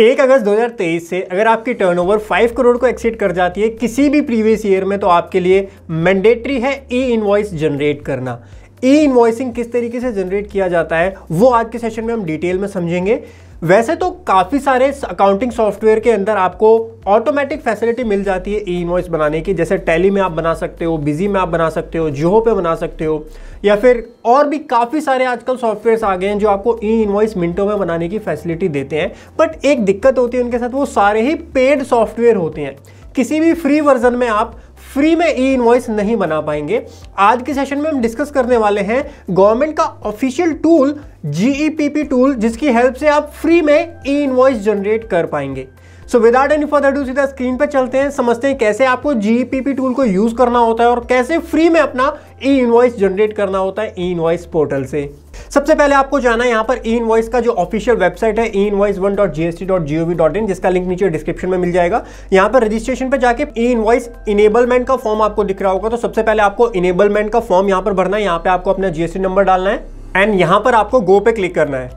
1 अगस्त 2023 से अगर आपकी टर्नओवर 5 करोड़ को एक्सीड कर जाती है किसी भी प्रीवियस ईयर में, तो आपके लिए मैंडेटरी है ई इनवॉइस जनरेट करना। ई इनवॉइसिंग किस तरीके से जनरेट किया जाता है वो आज के सेशन में हम डिटेल में समझेंगे। वैसे तो काफ़ी सारे अकाउंटिंग सॉफ्टवेयर के अंदर आपको ऑटोमेटिक फैसिलिटी मिल जाती है ई इनवॉइस बनाने की, जैसे टैली में आप बना सकते हो, बिजी में आप बना सकते हो, जोहो पे बना सकते हो, या फिर और भी काफ़ी सारे आजकल सॉफ्टवेयर्स आ गए हैं जो आपको ई इनवॉइस मिनटों में बनाने की फैसिलिटी देते हैं। बट एक दिक्कत होती है उनके साथ, वो सारे ही पेड सॉफ्टवेयर होते हैं, किसी भी फ्री वर्जन में आप फ्री में ई इनवॉइस नहीं बना पाएंगे। आज के सेशन में हम डिस्कस करने वाले हैं गवर्नमेंट का ऑफिशियल टूल जीईपीपी टूल, जिसकी हेल्प से आप फ्री में ई इनवॉइस जनरेट कर पाएंगे। So without any further do सीधा स्क्रीन पर चलते हैं, समझते हैं कैसे आपको जीईपीपी टूल को यूज करना होता है और कैसे फ्री में अपना ई इनवॉइस जनरेट करना होता है ई इनवॉइस पोर्टल से। सबसे पहले आपको जाना है यहाँ पर ई इनवॉइस का जो ऑफिशियल वेबसाइट है einvoice1.gst.gov.in, जिसका लिंक नीचे डिस्क्रिप्शन में मिल जाएगा। यहाँ पर रजिस्ट्रेशन पे जाके ई इनवॉइस इनेबलमेंट का फॉर्म आपको दिख रहा होगा, तो सबसे पहले आपको इनेबलमेंट का फॉर्म यहाँ पर भरना है। यहाँ पे आपको अपना जीएसटी नंबर डालना है एंड यहाँ पर आपको गो पे क्लिक करना है।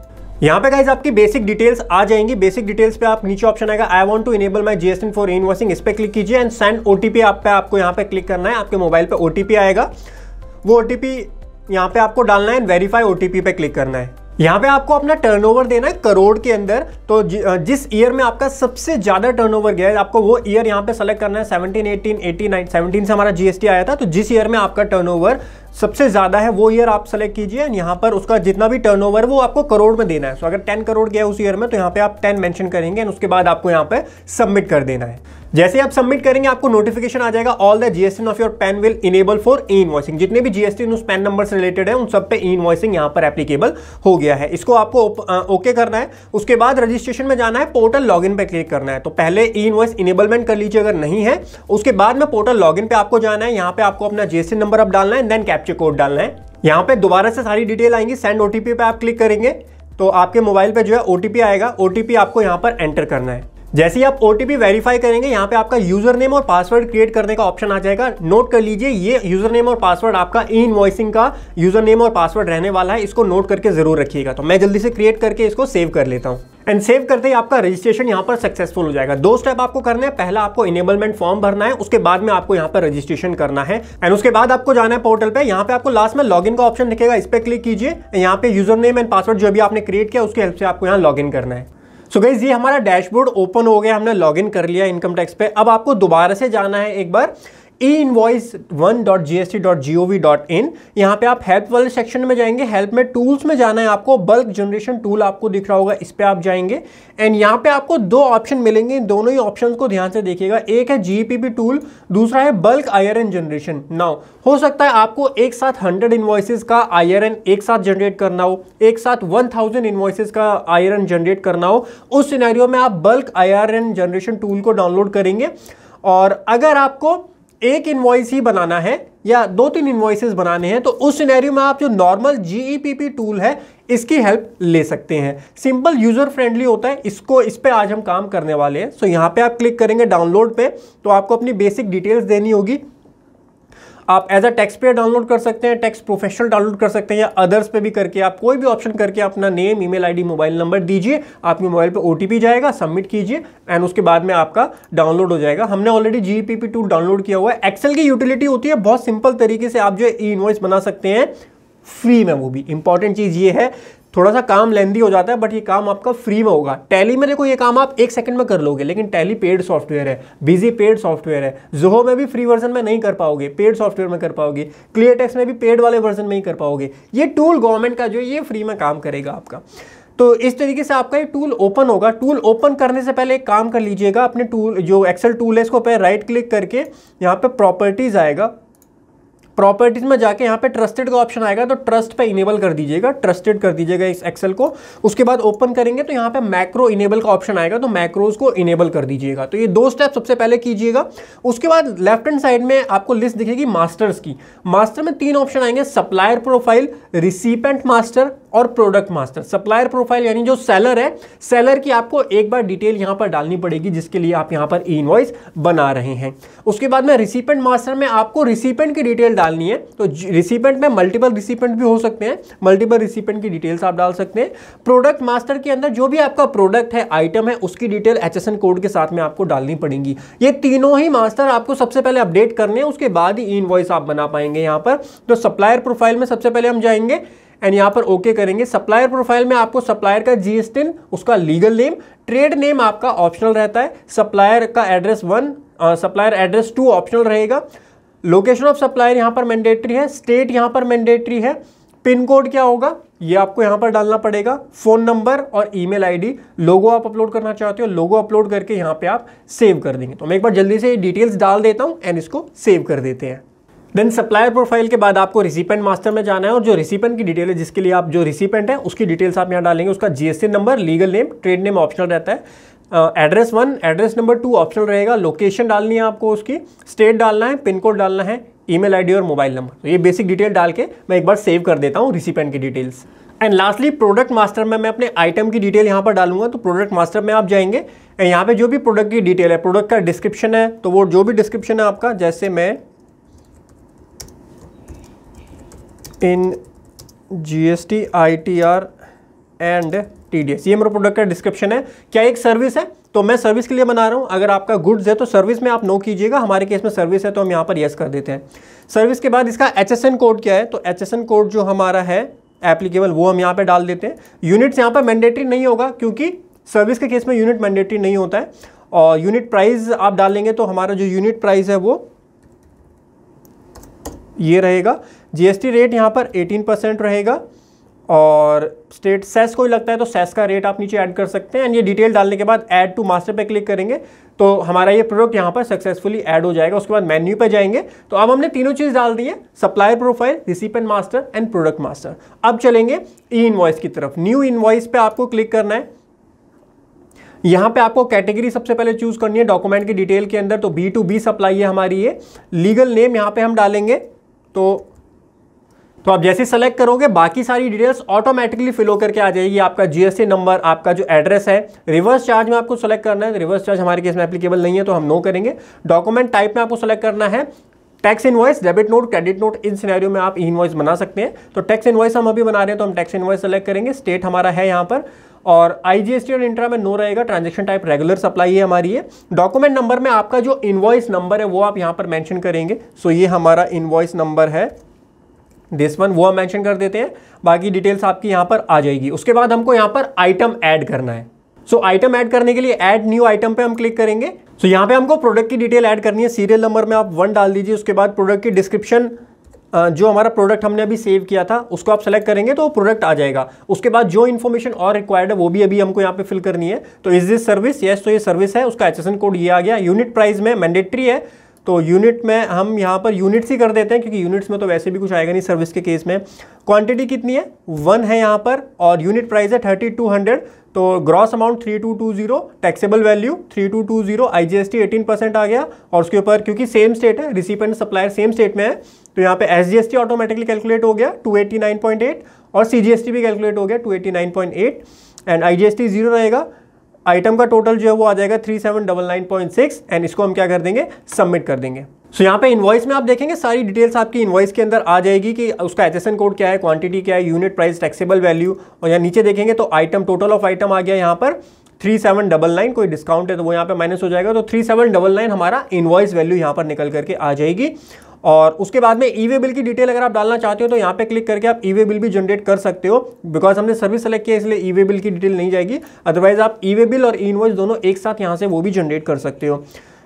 यहाँ पे गाइस आपकी बेसिक डिटेल्स आ जाएंगी। बेसिक डिटेल्स पे आप नीचे ऑप्शन आएगा I want to enable my GST for invoicing, इस पे क्लिक कीजिए एंड सेंड ओटीपी आप पे आपको यहाँ पे क्लिक करना है। आपके मोबाइल पे ओटीपी आएगा, वो ओटीपी यहाँ पे आपको डालना है एंड वेरीफाई ओटीपी पे क्लिक करना है। यहाँ पे आपको अपना टर्नओवर देना है करोड़ के अंदर, तो जिस ईयर में आपका सबसे ज़्यादा टर्नओवर गया है आपको वो ईयर यहाँ पे सेलेक्ट करना है। 17, 18, 89, 17 से हमारा जीएसटी आया था, तो जिस ईयर में आपका टर्नओवर सबसे ज़्यादा है वो ईयर आप सेलेक्ट कीजिए एंड यहाँ पर उसका जितना भी टर्नओवर वो आपको करोड़ में देना है। सो अगर 10 करोड़ गया उस ईयर में तो यहाँ पे आप 10 मेंशन करेंगे एंड उसके बाद आपको यहाँ पे सबमिट कर देना है। जैसे ही आप सबमिट करेंगे आपको नोटिफिकेशन आ जाएगा, all the GST of your PAN will enable for E invoicing. जितने भी जीएसटी उस पैन नंबर से रिलेटेड है उन सब पे ई इनवॉइसिंग यहाँ पर एप्लीकेबल हो गया है। इसको आपको ओके करना है। उसके बाद रजिस्ट्रेशन में जाना है, पोर्टल लॉगिन पे क्लिक करना है। तो पहले ई इनवॉइस इनेबलमेंट कर लीजिए अगर नहीं है, उसके बाद में पोर्टल लॉगिन पे आपको जाना है। यहाँ पे आपको अपना जीएसटी नंबर अब डालना है, देन कैप्चा कोड डालना है। यहाँ पे दोबारा से सारी डिटेल आएंगी, सेंड ओटीपी पे आप क्लिक करेंगे तो आपके मोबाइल पे जो है ओटीपी आएगा, ओटीपी आपको यहाँ पर एंटर करना है। जैसे ही आप ओटीपी वेरीफाई करेंगे यहाँ पे आपका यूजर नेम और पासवर्ड क्रिएट करने का ऑप्शन आ जाएगा। नोट कर लीजिए ये यूजर नेम और पासवर्ड आपका ई इनवॉइसिंग का यूजर नेम और पासवर्ड रहने वाला है, इसको नोट करके जरूर रखिएगा। तो मैं जल्दी से क्रिएट करके इसको सेव कर लेता हूँ एंड सेव करते ही आपका रजिस्ट्रेशन यहाँ पर सक्सेसफुल हो जाएगा। 2 स्टेप आपको करने हैं, पहला आपको इनेबलमेंट फॉर्म भरना है, उसके बाद में आपको यहाँ पर रजिस्ट्रेशन करना है एंड उसके बाद आपको जाना है पोर्टल पे। यहाँ पे आपको लास्ट में लॉगिन का ऑप्शन दिखेगा, इस पर क्लिक कीजिए। यहाँ पे यूजर नेम एंड पासवर्ड जो भी आपने क्रिएट किया उसकी हेल्प से आपको यहाँ लॉगिन करना है। सो गाइस ये हमारा डैशबोर्ड ओपन हो गया, हमने लॉगिन कर लिया इनकम टैक्स पे। अब आपको दोबारा से जाना है एक बार einvoice1.gst.gov.in। यहाँ पे आप हेल्प वाले सेक्शन में जाएंगे, हेल्प में टूल्स में जाना है आपको, बल्क जनरेशन टूल आपको दिख रहा होगा, इस पर आप जाएंगे एंड यहाँ पे आपको 2 ऑप्शन मिलेंगे। इन दोनों ही ऑप्शन को ध्यान से देखिएगा, एक है जीईपीपी टूल, दूसरा है बल्क आईआरएन जनरेशन। नाउ हो सकता है आपको एक साथ 100 इनवॉइसेस का आईआरएन एक साथ जनरेट करना हो, एक साथ 1000 इनवॉइसेस का आईआरएन जनरेट करना हो। उस सिनेरियो में आप बल्क आईआरएन जनरेशन टूल को डाउनलोड करेंगे, और अगर आपको एक इनवॉइस ही बनाना है या 2-3 इनवॉइसेस बनाने हैं तो उस सिनेरियो में आप जो नॉर्मल जीईपीपी टूल है इसकी हेल्प ले सकते हैं। सिंपल यूजर फ्रेंडली होता है, इसको इस पे आज हम काम करने वाले हैं। सो यहाँ पे आप क्लिक करेंगे डाउनलोड पे, तो आपको अपनी बेसिक डिटेल्स देनी होगी। आप as a tax payer download कर सकते हैं, टैक्स प्रोफेशनल डाउनलोड कर सकते हैं या अदर्स पे भी करके आप कोई भी ऑप्शन करके अपना name, email ID, mobile number दीजिए। आपके मोबाइल पे ओटीपी जाएगा, सबमिट कीजिए एंड उसके बाद में आपका डाउनलोड हो जाएगा। हमने ऑलरेडी जीईपीपी टूल डाउनलोड किया हुआ है। एक्सेल की यूटिलिटी होती है, बहुत सिंपल तरीके से आप जो है ई इनवॉइस बना सकते हैं फ्री में। वो भी इंपॉर्टेंट चीज़ ये है, थोड़ा सा काम लेंदी हो जाता है बट ये काम आपका फ्री में होगा। टैली में देखो ये काम आप 1 सेकंड में कर लोगे, लेकिन टैली पेड सॉफ्टवेयर है, बिजी पेड सॉफ्टवेयर है, जोहो में भी फ्री वर्जन में नहीं कर पाओगे, पेड सॉफ्टवेयर में कर पाओगे, क्लियर टैक्स में भी पेड वाले वर्जन में ही कर पाओगे। ये टूल गवर्नमेंट का जो ये फ्री में काम करेगा आपका। तो इस तरीके से आपका ये टूल ओपन होगा। टूल ओपन करने से पहले एक काम कर लीजिएगा, अपने टूल जो एक्सेल टूल है इसको पे राइट क्लिक करके यहाँ पर प्रॉपर्टीज़ आएगा, प्रॉपर्टीज़ में जाके यहाँ पे ट्रस्टेड का ऑप्शन आएगा तो ट्रस्ट पे इनेबल कर दीजिएगा, ट्रस्टेड कर दीजिएगा इस एक्सेल को। उसके बाद ओपन करेंगे तो यहाँ पे मैक्रो इनेबल का ऑप्शन आएगा तो मैक्रोज को इनेबल कर दीजिएगा। तो ये 2 स्टेप सबसे पहले कीजिएगा। उसके बाद लेफ्ट हैंड साइड में आपको लिस्ट दिखेगी मास्टर्स की। मास्टर में 3 ऑप्शन आएंगे, सप्लायर प्रोफाइल, रिसीपेंट मास्टर और प्रोडक्ट मास्टर। सप्लायर प्रोफाइल यानी जो सेलर है, सेलर की आपको एक बार डिटेल यहाँ पर डालनी पड़ेगी, जिसके लिए आप यहाँ पर ई इनवॉइस बना रहे हैं। उसके बाद में रिसिपेंट मास्टर में आपको रिसिपेंट की डिटेल डालनी है। तो रिसिपेंट में मल्टीपल रिसिपेंट भी हो सकते हैं, मल्टीपल रिसिपेंट की डिटेल्स आप डाल सकते हैं। प्रोडक्ट मास्टर के अंदर जो भी आपका प्रोडक्ट है, आइटम है, उसकी डिटेल HSN कोड के साथ में आपको डालनी पड़ेगी। ये तीनों ही मास्टर आपको सबसे पहले अपडेट करने हैं, उसके बाद ही ई इनवॉइस आप बना पाएंगे यहाँ पर। तो सप्लायर प्रोफाइल में सबसे पहले हम जाएंगे एंड यहाँ पर ओके करेंगे। सप्लायर प्रोफाइल में आपको सप्लायर का GST, उसका लीगल नेम, ट्रेड नेम आपका ऑप्शनल रहता है, सप्लायर का एड्रेस 1, सप्लायर एड्रेस 2 ऑप्शनल रहेगा, लोकेशन ऑफ सप्लायर यहाँ पर मैंडेटरी है, स्टेट यहाँ पर मैंडेटरी है, पिन कोड क्या होगा ये आपको यहाँ पर डालना पड़ेगा, फ़ोन नंबर और ईमेल आईडी। लोगो आप अपलोड करना चाहते हो, लोगो अपलोड करके यहाँ पे आप सेव कर देंगे। तो मैं एक बार जल्दी से ये डिटेल्स डाल देता हूँ एंड इसको सेव कर देते हैं। देन सप्लायर प्रोफाइल के बाद आपको रिसिपेंट मास्टर में जाना है और जो रिसिपेंट की डिटेल है, जिसके लिए आप जो रिसिपेंट है उसकी डिटेल्स आप यहाँ डालेंगे। उसका GST number, legal name, trade name optional रहता है, एड्रेस 1, एड्रेस नंबर 2 ऑप्शनल रहेगा, लोकेशन डालनी है आपको, उसकी स्टेट डालना है, पिन कोड डालना है, ईमेल आईडी और मोबाइल नंबर। तो ये बेसिक डिटेल डाल के मैं एक बार सेव कर देता हूँ रिसिपेंट की details. And lastly product master में मैं अपने आइटम की डिटेल यहाँ पर डालूंगा। तो प्रोडक्ट मास्टर में आप जाएंगे एंड यहाँ पे जो भी प्रोडक्ट की डिटेल है, प्रोडक्ट का डिस्क्रिप्शन है, तो वो जो भी डिस्क्रिप्शन है आपका, जैसे मैं इन GST, ITR एंड TDS, ये मेरा प्रोडक्ट का डिस्क्रिप्शन है। क्या एक सर्विस है तो मैं सर्विस के लिए बना रहा हूँ, अगर आपका गुड्स है तो सर्विस में आप नो कीजिएगा, हमारे केस में सर्विस है तो हम यहाँ पर यस कर देते हैं। सर्विस के बाद इसका HSN कोड क्या है, तो HSN कोड जो हमारा है एप्लीकेबल वो हम यहाँ पे डाल देते हैं। यूनिट्स यहाँ पर मैंडेटरी नहीं होगा क्योंकि सर्विस के केस में यूनिट मैंडेटरी नहीं होता है। और यूनिट प्राइस आप डालेंगे तो हमारा जो यूनिट प्राइस है वो ये रहेगा। GST रेट यहाँ पर 18% रहेगा और स्टेट सेस कोई लगता है तो सेस का रेट आप नीचे ऐड कर सकते हैं। एंड ये डिटेल डालने के बाद ऐड टू मास्टर पे क्लिक करेंगे तो हमारा ये प्रोडक्ट यहाँ पर सक्सेसफुली ऐड हो जाएगा। उसके बाद मेन्यू पे जाएंगे तो अब हमने तीनों चीज़ डाल दी है, supplier profile, recipient master and product master. अब चलेंगे ई इनवॉइस की तरफ। न्यू इनवॉइस पे आपको क्लिक करना है। यहाँ पे आपको कैटेगरी सबसे पहले चूज़ करनी है डॉक्यूमेंट की डिटेल के अंदर, तो B2B सप्लाई है हमारी ये। लीगल नेम यहाँ पर हम डालेंगे तो आप जैसे सेलेक्ट करोगे बाकी सारी डिटेल्स ऑटोमेटिकली फिल होकर के आ जाएगी। आपका GST नंबर, आपका जो एड्रेस है, रिवर्स चार्ज में आपको सेलेक्ट करना है, रिवर्स चार्ज हमारे केस में एप्लीकेबल नहीं है तो हम नो करेंगे। डॉक्यूमेंट टाइप में आपको सेलेक्ट करना है tax invoice, debit note, credit note, इन सिनेरियो में आप ई इनवॉइस बना सकते हैं। तो टैक्स इनवॉइस हम अभी बना रहे हैं तो हम टैक्स इनवॉइस सेलेक्ट करेंगे। स्टेट हमारा है यहाँ पर, और IGST और इंट्रा में नो रहेगा। ट्रांजेक्शन टाइप रेगुलर सप्लाई है हमारी ये। डॉक्यूमेंट नंबर में आपका जो इनवॉइस नंबर है वो आप यहाँ पर मैंशन करेंगे। सो ये हमारा इनवॉइस नंबर है, दिस वन, वो हम मेंशन कर देते हैं। बाकी डिटेल्स आपकी यहाँ पर आ जाएगी। उसके बाद हमको यहाँ पर आइटम ऐड करना है। सो आइटम ऐड करने के लिए ऐड न्यू आइटम पे हम क्लिक करेंगे। सो यहाँ पे हमको प्रोडक्ट की डिटेल ऐड करनी है। सीरियल नंबर में आप 1 डाल दीजिए। उसके बाद प्रोडक्ट की डिस्क्रिप्शन, जो हमारा प्रोडक्ट हमने अभी सेव किया था उसको आप सेलेक्ट करेंगे तो वो प्रोडक्ट आ जाएगा। उसके बाद जो इन्फॉर्मेशन और रिक्वायर्ड है वो भी अभी हमको यहाँ पे फिल करनी है। तो इज दिस सर्विस, यस तो ये सर्विस है, उसका HSN कोड ये आ गया। यूनिट प्राइस में मैंडेटरी है तो यूनिट में हम यहाँ पर यूनिट्स ही कर देते हैं क्योंकि यूनिट्स में तो वैसे भी कुछ आएगा नहीं सर्विस के केस में। क्वांटिटी कितनी है, 1 है यहाँ पर, और यूनिट प्राइस है 3200। तो gross amount 3220, taxable value 3220, IGST 18% आ गया। और उसके ऊपर क्योंकि सेम स्टेट है, रिसिपेंट सप्लायर सेम स्टेट में है, तो यहाँ पे SGST ऑटोमेटिकली कैलकुलेट हो गया 289.8 और CGST भी कैलकुलेट हो गया 289.8 एंड IGST 0 रहेगा। आइटम का टोटल जो है वो आ जाएगा 3799.6 एंड इसको हम क्या कर देंगे, सबमिट कर देंगे। सो यहाँ पे इनवॉइस में आप देखेंगे सारी डिटेल्स आपकी इनवॉइस के अंदर आ जाएगी कि उसका HSN कोड क्या है, क्वांटिटी क्या है, यूनिट प्राइस, टैक्सेबल वैल्यू, और यहाँ नीचे देखेंगे तो आइटम, टोटल ऑफ आइटम आ गया यहाँ पर 3799। कोई डिस्काउंट है तो वो यहाँ पे माइनस हो जाएगा। तो 3799 हमारा इनवॉइस वैल्यू यहाँ पर निकल करके आ जाएगी। और उसके बाद में ई वे बिल की डिटेल अगर आप डालना चाहते हो तो यहाँ पे क्लिक करके आप ई वे बिल भी जनरेट कर सकते हो। बिकॉज हमने सर्विस सेलेक्ट किया इसलिए ई वे बिल की डिटेल नहीं जाएगी, अदरवाइज आप ई वे बिल और ई इनवॉइस दोनों एक साथ यहाँ से वो भी जनरेट कर सकते हो।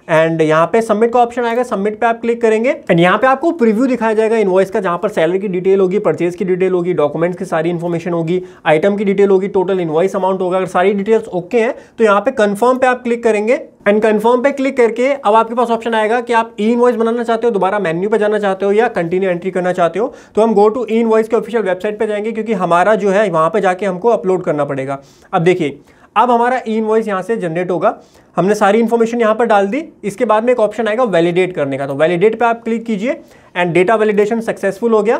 एंड यहाँ पे सबमिट का ऑप्शन आएगा, सबमिट पे आप क्लिक करेंगे एंड यहाँ पे आपको प्रीव्यू दिखाया जाएगा इनवॉइस का, जहाँ पर सैलरी की डिटेल होगी, परचेज की डिटेल होगी, डॉक्यूमेंट्स की सारी इन्फॉर्मेशन होगी, आइटम की डिटेल होगी, टोटल इनवॉइस अमाउंट होगा। अगर सारी डिटेल्स ओके हैं तो यहाँ पे कन्फर्म पे आप क्लिक करेंगे एंड कन्फर्म पे क्लिक करके अब आपके पास ऑप्शन आएगा कि आप ई इनवॉइस बनाना चाहते हो, दोबारा मेन्यू पे जाना चाहते हो, या कंटिन्यू एंट्री करना चाहते हो। तो हम गो टू ई इनवॉइस के ऑफिशियल वेबसाइट पे जाएंगे क्योंकि हमारा जो है वहाँ पे जाके हमको अपलोड करना पड़ेगा। अब देखिए, अब हमारा ई इनवॉइस यहाँ से जनरेट होगा। हमने सारी इन्फॉर्मेशन यहाँ पर डाल दी। इसके बाद में एक ऑप्शन आएगा वैलिडेट करने का, तो वैलिडेट पे आप क्लिक कीजिए एंड डेटा वैलिडेशन सक्सेसफुल हो गया।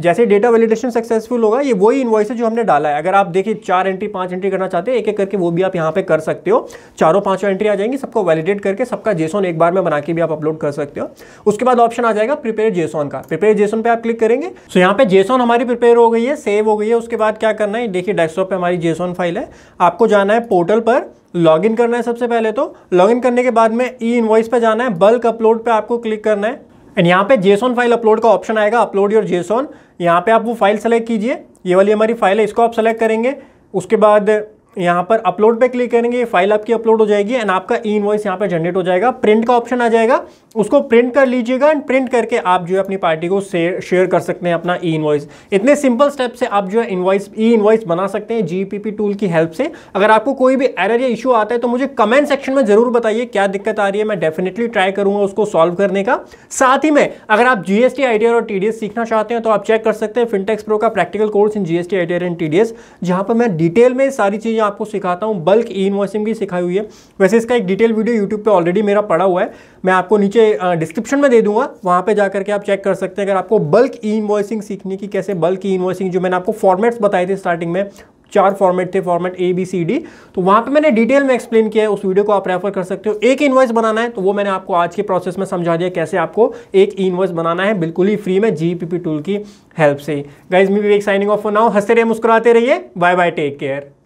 जैसे डेटा वैलिडेशन सक्सेसफुल होगा, ये वही इनवॉइस है जो हमने डाला है। अगर आप देखिए 4 एंट्री 5 एंट्री करना चाहते हैं एक एक करके, वो भी आप यहाँ पे कर सकते हो। 4 और 5 एंट्री आ जाएंगी, सबको वैलिडेट करके सबका जेसॉन एक बार में बना के भी आप अपलोड कर सकते हो। उसके बाद ऑप्शन आ जाएगा प्रिपेयर जेसॉन का, प्रिपेयर जेसॉन पे आप क्लिक करेंगे। सो यहाँ पे जेसॉन हमारी प्रिपेयर हो गई है, सेव हो गई है। उसके बाद क्या करना है, देखिए डेस्कटॉप पर हमारी जेसॉन फाइल है। आपको जाना है पोर्टल पर, लॉग इन करना है सबसे पहले तो। लॉग इन करने के बाद में ई इनवॉइस पे जाना है, बल्क अपलोड पे आपको क्लिक करना है एंड यहाँ पे जेसॉन फाइल अपलोड का ऑप्शन आएगा, अपलोड योर जेसॉन। यहाँ पे आप वो फाइल सेलेक्ट कीजिए, ये वाली हमारी फाइल है, इसको आप सेलेक्ट करेंगे। उसके बाद यहाँ पर अपलोड पे क्लिक करेंगे, ये फाइल आपकी अपलोड हो जाएगी एंड आपका ई इनवॉइस यहाँ पे जनरेट हो जाएगा। प्रिंट का ऑप्शन आ जाएगा, उसको प्रिंट कर लीजिएगा एंड प्रिंट करके आप जो है अपनी पार्टी को शेयर कर सकते हैं अपना ई इनवॉइस। इतने सिंपल स्टेप से आप जो है ई इनवॉइस बना सकते हैं जीपीपी टूल की हेल्प से। अगर आपको कोई भी एरर या इशू आता है तो मुझे कमेंट सेक्शन में जरूर बताइए क्या दिक्कत आ रही है, मैं डेफिनेटली ट्राई करूंगा उसको सॉल्व करने का। साथ ही में अगर आप जीएसटी आईटीआर और टीडीएस सीखना चाहते हैं तो आप चेक कर सकते हैं फिनटेक्स प्रो का practical course in GST ITR and TDS, जहाँ पर मैं डिटेल में सारी चीज़ें आपको सिखाता हूँ। बल्क ई इनवॉइसिंग भी सिखाई हुई है, वैसे इसका एक डिटेल वीडियो यूट्यूब पे ऑलरेडी मेरा पड़ा हुआ है, मैं आपको नीचे डिस्क्रिप्शन में दे दूंगा, वहाँ पे जाकर के आप चेक कर सकते हैं। अगर आपको बल्क ई इनवॉइसिंग सीखने की, कैसे बल्क ई इनवॉइसिंग, जो मैंने आपको फॉर्मेट्स बताए थे स्टार्टिंग में, 4 फॉर्मेट थे, format A B C D, तो वहाँ पे मैंने डिटेल में एक्सप्लेन किया है, उस वीडियो को आप रेफर कर सकते हो। एक इनवॉइस बनाना है तो वो मैंने आपको आज के प्रोसेस में समझा दिया कैसे आपको एक इनवॉइस बनाना है बिल्कुल ही फ्री में GePP टूल की हेल्प से। Guys me Vivek signing off for now, हंसते रहिए मुस्कुराते रहिए, बाय बाय, टेक केयर।